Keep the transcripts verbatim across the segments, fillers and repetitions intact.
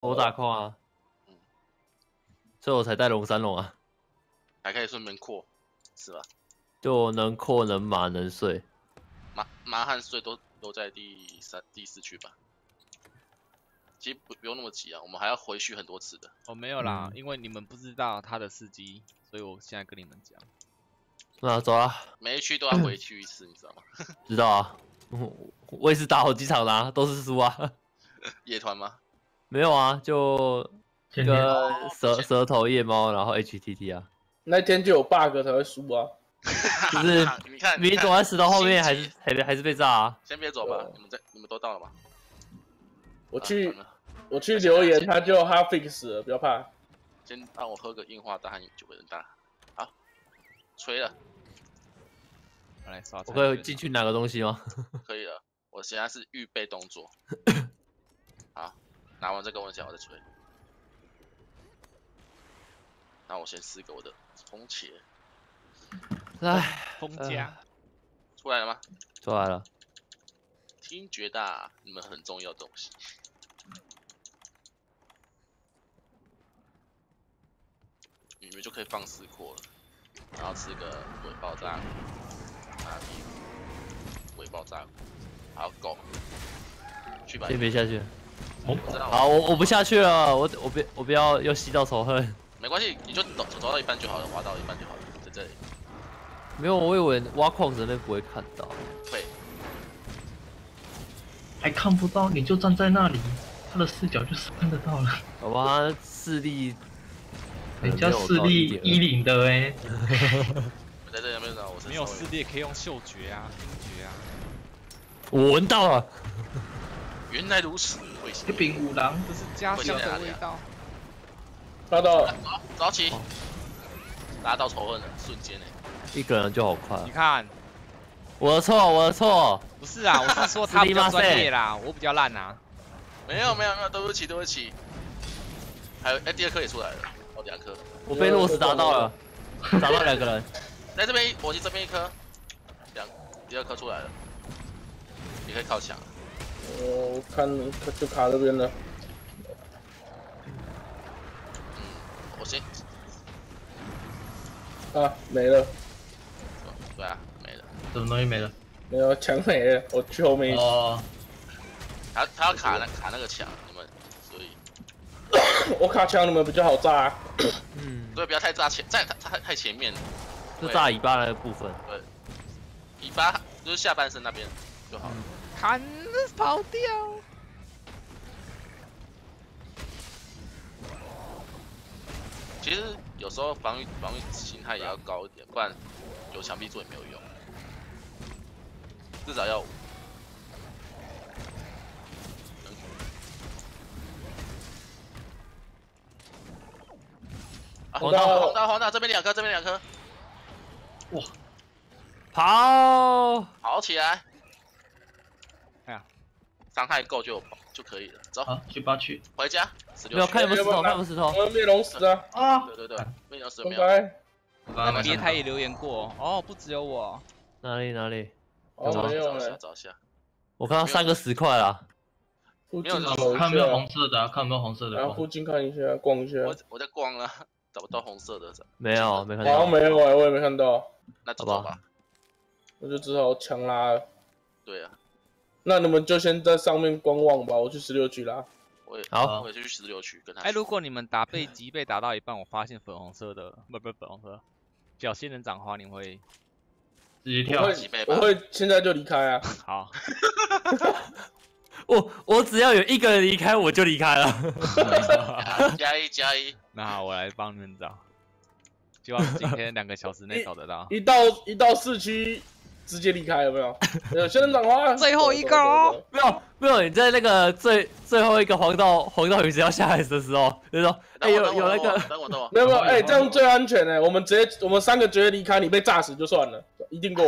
我打矿啊，嗯，所以我才带龙三龙啊，还可以顺便扩，是吧？就能扩能麻能睡，麻麻和睡都都在第三第四区吧。其实不不用那么急啊，我们还要回去很多次的。哦，没有啦，嗯、因为你们不知道他的司机，所以我现在跟你们讲。那走啊，每一区都要回去一次，你知道吗？知道啊，我也是打好几场啦、啊，都是输啊。夜团吗？ 没有啊，就一个蛇蛇头夜猫，然后 H T T 啊，那天就有 bug 才会输啊，就是你看，明明走完石头后面还是还还是被炸啊。先别走吧，你们在你们都到了吗？我去我去留言，他就哈 fix 了，不要怕。先让我喝个硬化大汉酒给人大，好，吹了。来刷。我可以进去拿个东西吗？可以了，我现在是预备动作。好。 拿完再跟我讲，我再吹。那我先试个我的通茄。哎，通茄出来了吗？出来了。听觉大，你们很重要的东西。你们就可以放四扩了，然后吃个尾爆炸骨，啊，尾爆炸骨，好够。去吧。先别下去。 哦、好，我我不下去了，我我不我不要又吸到仇恨。没关系，你就走走到一半就好了，挖到一半就好了，在这里。没有，我以为挖矿人类不会看到。会。还看不到，你就站在那里，他的视角就是看得到了。好吧，视力。人家视力一零的哎、欸。我在这里没有找，我没有视力也可以用嗅觉啊、听觉啊。我闻到了。原来如此，一柄五郎，这是家乡的味道。抓到，抓起，拉到仇恨了，瞬间呢，一个人就好快。你看，我的错，我的错，不是啊，我是说他比较专业啦，我比较烂啊。没有没有没有，对不起对不起。还有，哎，第二颗也出来了，哦，两颗。我被诺斯打到了，打到两个人，在这边，我去这边一颗，两，第二颗出来了，你可以靠墙。 我看他就卡这边了。嗯，我先。啊，没了。对啊，没了。什么东西没了？没有墙没了，我去后面。哦。他他要卡那卡那个墙，你们所以。我卡墙，你们比较好炸、啊。嗯。对，不要太炸前，太太太前面了。就炸尾巴那个部分。对。尾巴就是下半身那边就好了。嗯 砍跑掉！其实有时候防御防御形态也要高一点，不然有墙壁做也没有用。至少要五。黄大黄大黄大，这边两颗，这边两颗。哇！跑！跑起来！ 伤害够就就可以了，走，好，去吧去，回家。没有看有没有石头，看有没有石头。我们灭龙石啊！啊，对对对，灭龙石没有。那个别台也留言过哦，不只有我。哪里哪里？哦，没有了，找一下。我看到三个石块啦。没有，看有没有红色的，看有没有红色的。然后附近看一下，逛一下。我我在逛啊，找不到红色的。没有，没看到。好像没有哎，我也没看到。那走吧。我就只好强拉了。对啊。 那你们就先在上面观望吧，我去十六区啦。我也好，我也去十六区跟他。哎、欸，如果你们打背脊被打到一半，我发现粉红色的不不粉红色角仙人掌花，你会直接跳脊背吧？我会现在就离开啊。好，我我只要有一个人离开，我就离开了。加一加一，那我来帮你们找，希望今天两个小时内找得到。一, 一到一到市区。 直接离开有没有？有仙人掌花，最后一个哦！没有没有，你在那个最最后一个黄道黄道陨石要下来的时候，就说哎有有那个，等我等我，没有没有，哎这样最安全呢。我们直接我们三个直接离开，你被炸死就算了，一定过。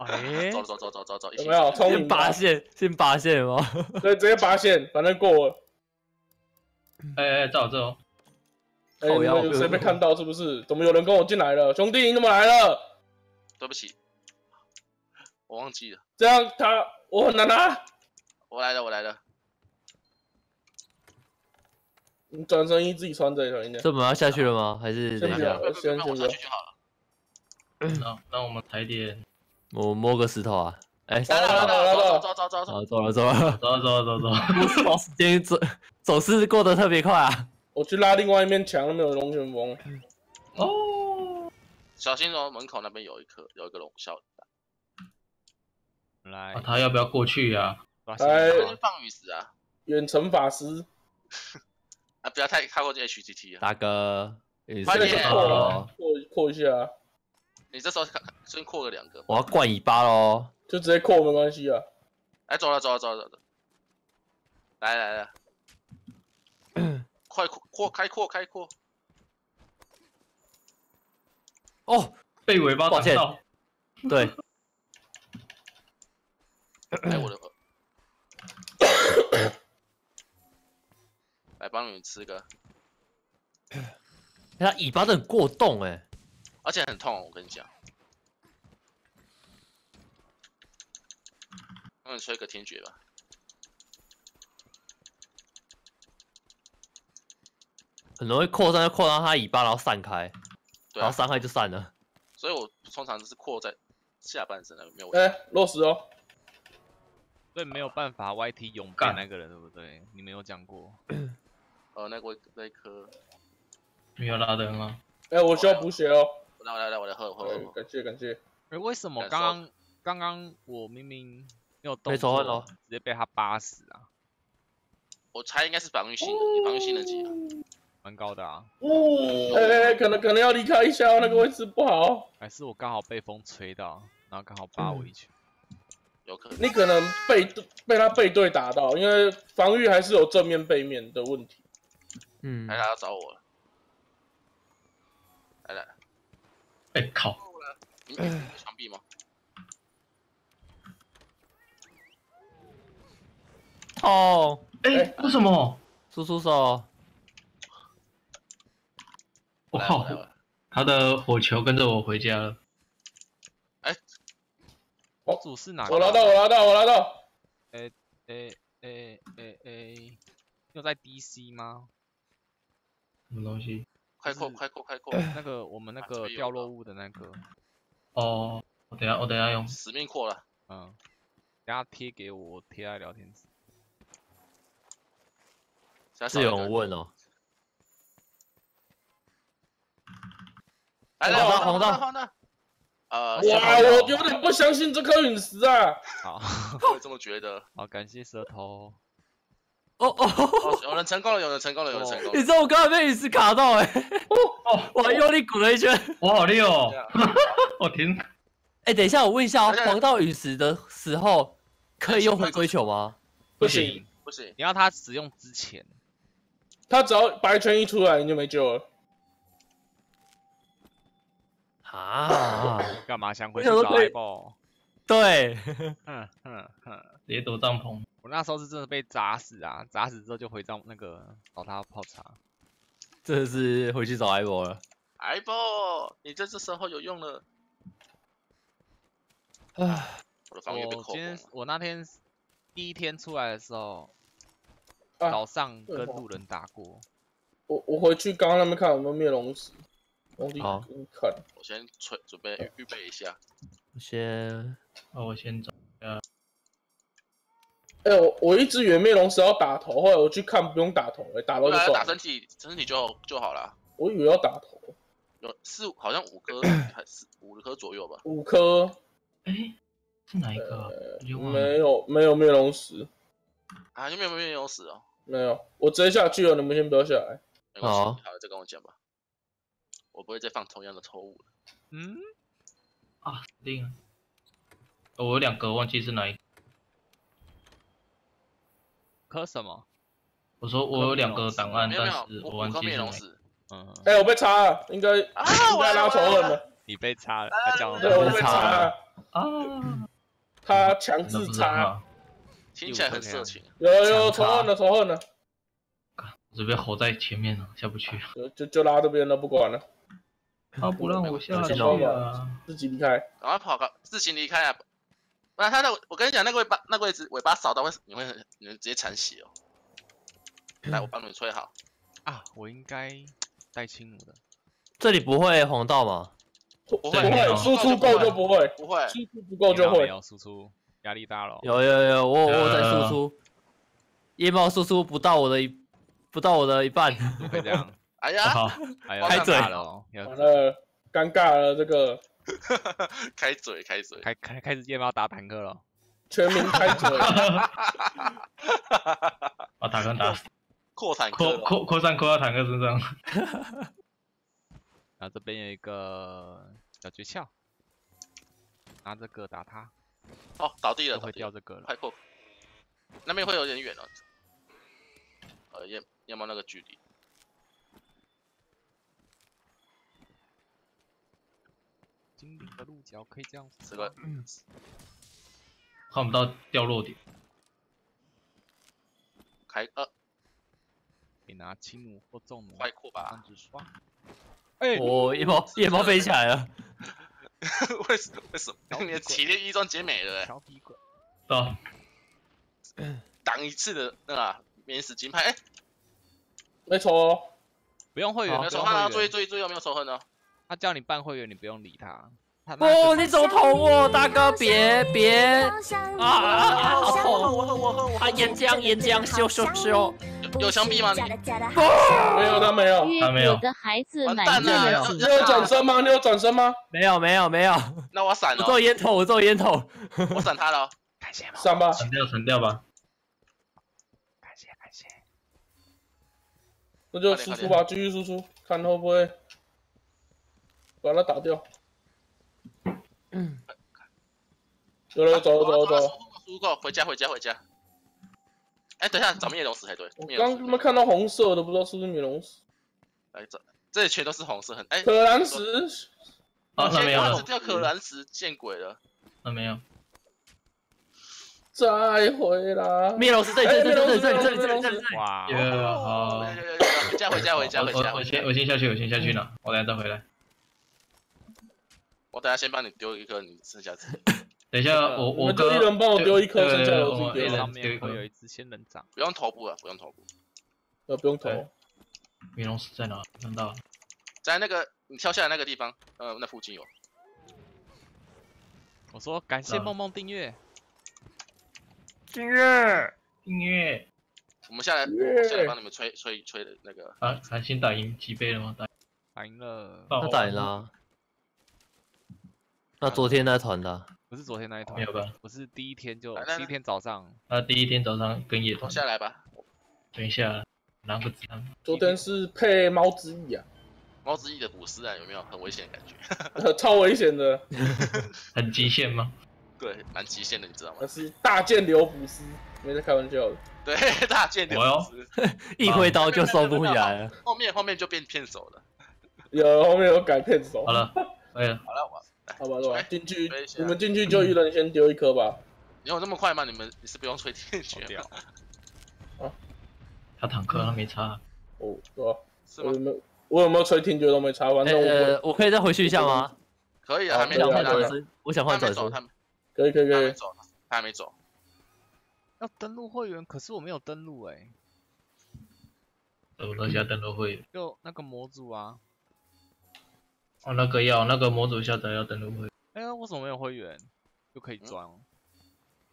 哎，走走走走走走，有没有？聪明，先拔线，先拔线哦。对，直接拔线，反正过了。哎哎，照这哦。哎，你们有谁被看到是不是？怎么有人跟我进来了？兄弟，你怎么来了？对不起。 我忘记了，这样他我很难拿。我来了，我来了。你短身衣自己穿着小心点。这我们要下去了吗？还是等一下？先先下去就好了。那那我们抬点，我摸个石头啊！哎，来了来了来了，走走走走，走了走了走了走了走了。时间走走是过得特别快啊！我去拉另外一面墙，那边有龙卷风。哦，小心哦，门口那边有一颗有一个龙啸蛋。来，他要不要过去呀？来，放雨石啊！远程法师。 啊！不要太太过这 H T T 啊，大哥，快点扩扩一下。你这时候先扩了两个，我要灌尾巴喽，就直接扩没关系啊。哎，走了走了走了走了，来来来，快扩扩开扩开扩。哦，被尾巴打到。对。哎，我的。 来帮你们吃个，它尾巴都很过动哎、欸，而且很痛，我跟你讲。那你吹个天爵吧。很容易扩散，扩到它尾巴，然后散开，对啊、然后伤害就散了。所以我通常就是扩在下半身那没有。哎、欸，落实哦。 所以没有办法 Y T 永干那个人对不对？你没有讲过。呃，那个那颗没有拉的吗？哎，我需要补血哦。来来来，我来喝喝。感谢感谢。哎，为什么刚刚刚刚我明明没有动作，直接被他扒死啊？我猜应该是防御性的，你防御性能几啊？蛮高的啊。哦。哎，可能可能要离开一下哦，那个位置不好。还是我刚好被风吹到，然后刚好扒我一拳。 有可能你可能背对被他背对打到，因为防御还是有正面背面的问题。嗯，来，他要找我了。来来，哎、欸、靠！你你墙壁吗？哦，哎、欸，为什么？叔叔手。我靠！他的火球跟着我回家了。 我主是哪？我拿到，我拿到，我拿到。诶诶诶诶诶，又在 D C 吗？什么东西？快过，快过，快过！那个我们那个掉落物的那个。哦，我等下，我等下用死命扩了。嗯，等下贴给我，贴在聊天室。是有人问哦。来来，红到，红到。 呃，哇，我有点不相信这颗陨石啊！好，我也这么觉得。好，感谢舌头。哦哦，有人成功了，有人成功了，有人成功了。你知道我刚才被陨石卡到哎！哦，我还用力鼓了一圈。我好溜哦！我停。哎，等一下，我问一下，黄道陨石的时候可以用回归球吗？不行，不行，你要它使用之前，它只要白圈一出来，你就没救了。 啊！干嘛想回去找海豹？对，嗯嗯嗯，直接躲帐篷。我那时候是真的被砸死啊！砸死之后就回帐那个找他泡茶，真的是回去找海豹了。海豹，你在这时候有用了。唉，我的防御被扣。我今天我那天第一天出来的时候，啊、早上跟路人打过。我我回去刚刚那边看有没有灭龙石。 好，我先准准备预备一下。我先，那我先走。呃，哎，我我一直以为灭龙石要打头，后来我去看不用打头，哎，打头就算了。打身体，身体就就好了。我以为要打头，有四好像五颗，还是五颗左右吧。五颗，哎，是哪一颗？没有没有灭龙石啊，就没有灭龙石哦。没有，我直接下去了，你们先不要下来。好，好，再跟我讲吧。 我不会再犯同样的错误了。嗯，啊，定了。我有两个忘记是哪一个。磕什么？我说我有两个档案，但是我忘记是哪一个。嗯。哎，我被插了，应该啊，我来拉仇恨了。你被插了，对，我被插了。啊。他强制插。听起来很色情。有有仇恨了，仇恨了。我被吼在前面了，下不去。就就就拉这边了，不管了。 他不让我下去啊！自己离开，赶快跑，自行离开啊！不然他的，我跟你讲，那个尾巴，那个位置尾巴扫到会，你会，你会直接残血哦。来，我帮你吹好。我应该带青弩的。这里不会红到吗？不会，输出够就不会，不会，输出不够就会。输出压力大了。有有有，我我在输出，夜猫输出不到我的一，不到我的一半。怎么会这样？哎呀，哎呀，开嘴了，完了，尴尬了这个。开嘴，开嘴，开开开始夜猫打坦克了。 全民开嘴！把坦克打死，扩坦克，扩扩散扩到坦克身上。然后这边有一个小诀窍，拿这个打他。哦，倒地了，会掉这个了，快破！那边会有点远哦，呃，要要么那个距离。精灵的鹿角可以这样子，这个。 看不到掉落点，开二，你拿青弩或重弩，快扩吧，三只双。哎，我夜猫夜猫飞起来了，为什么？为什么？你的体力一装解美了，调皮鬼。到，挡一次的那个免死金牌，哎，没仇，不用会员，没仇恨啊！注意注意注意，没有仇恨哦。他叫你办会员，你不用理他。 哦，你怎么捅我，大哥？别别啊！好痛！我痛我痛我！啊，岩浆岩浆，修修修！有枪毙吗？没有，他没有，他没有。完蛋了！你有转身吗？你有转身吗？没有没有没有。那我闪了。我做烟头，我做烟头。我闪他了。感谢吧。闪吧，闪掉，闪掉吧。感谢感谢。那就输出吧，继续输出，看会不会把他打掉。 嗯，有人走走走，输够，回家回家回家。哎，等一下，找灭龙石才对。我刚他妈看到红色的，不知道是不是灭龙石。来这，这里全都是红色，很哎。可燃石，啊，没有，掉可燃石，见鬼了。啊，没有。再回来。灭龙石这里这里这里这里这里这里。哇！好，回家回家回家回家。我先我先下去，我先下去了，我等下再回来。 我等下先帮你丢一颗，你剩下自己。等一下，我我哥一人帮我丢一颗，剩下我自己丢。上面会有一只仙人掌，不用头部了，不用头部。呃，不用头。迷龙石在哪？看到，在那个你跳下来那个地方，呃，那附近有。我说感谢梦梦订阅，订阅订阅。我们下来，下来帮你们吹吹吹的那个。啊，韩星打赢几倍了吗？打打赢了，那打赢了。 那昨天那团的不是昨天那一团，没有吧？我是第一天就第一天早上，那第一天早上跟夜团下来吧。等一下，拿个子弹。昨天是配猫之翼啊，猫之翼的捕食啊，有没有很危险的感觉？超危险的，很极限吗？对，蛮极限的，你知道吗？那是大剑流捕食，没在开玩笑的。对，大剑流捕食，一挥刀就收不回来了。后面后面就变骗手了，有后面有改骗手。好了，可以了，好了我。 好吧，好吧，进去，你们进去就一人先丢一颗吧。你有那么快吗？你们你是不用吹进去掉。啊，他坦克他没插。哦，对吧？是吗？我有没有吹听觉都没插，反正我我可以再回去一下吗？可以啊，还没想换转身，我想换转身。可以可以可以。他还没走。要登录会员，可是我没有登录哎。我等一下登录会员。就那个模组啊。 哦，那个要那个模组下载要登录会员。哎呀，为什么没有会员就可以装？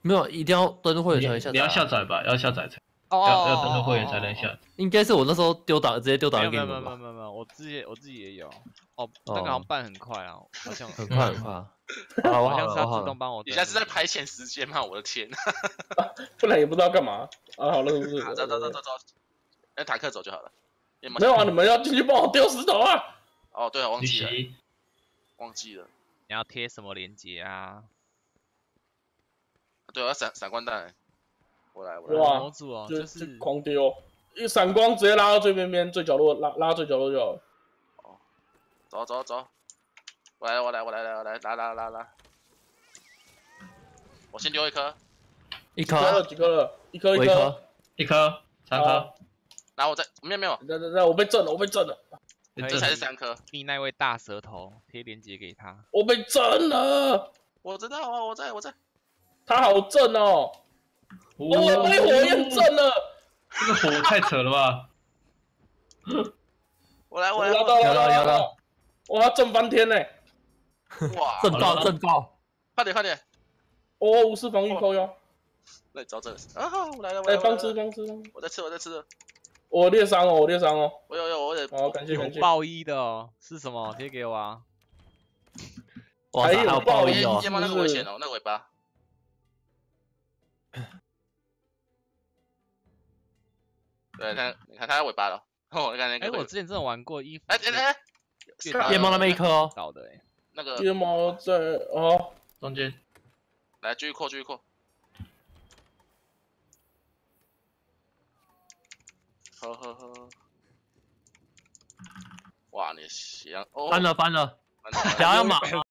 没有，一定要登录会员才能下载。你要下载吧，要下载才。哦。要要登录会员才能下载。应该是我那时候丢档，直接丢档给你们吧。没有没有没有，我自己我自己也有。哦，那个好像办很快啊，好像很快很快。好，好像是他自动帮我。你现在是在排遣时间吗？我的天！不然也不知道干嘛。啊，好了，是不是？走走走走走，让坦克走就好了。没有啊，你们要进去帮我丢石头啊！ 哦，对啊，忘记了，忘记了。你要贴什么链接啊？对，我要闪闪光弹。我来，我来。哇，哦，就是狂丢，一闪光直接拉到最边边最角落，拉拉最角落就好了。哦，走走走，我来我来我来来我来拉拉拉拉。我先丢一颗，一颗几颗了？一颗一颗一颗三颗。然后我再没有没有，那那那我被震了，我被震了。 这才是三颗，你那位大舌头贴链接给他。我被震了，我知道啊，我在我在，他好震哦，我被火焰震了，这个火太扯了吧？我来，我来，摇到摇到摇到，哇，震翻天嘞！哇，震爆震爆！快点快点！哦，无视防御扣腰。那你找这啊！我来了，我来了。哎，帮吃帮吃！我在吃我在吃。我裂伤哦，我裂伤哦。我有有我得。好，感谢感谢。有爆衣的哦，是什么？贴给我啊！还有爆衣哦，那个危险哦，那尾巴。 对，看，你看它的尾巴了。哦，你看那个。哎，我之前真的玩过衣服。哎哎哎！夜猫那边一颗哦，倒的哎。那个夜猫在哦中间。来，继续扣，继续扣。呵呵呵。哇，你行哦。翻了翻了，想要马。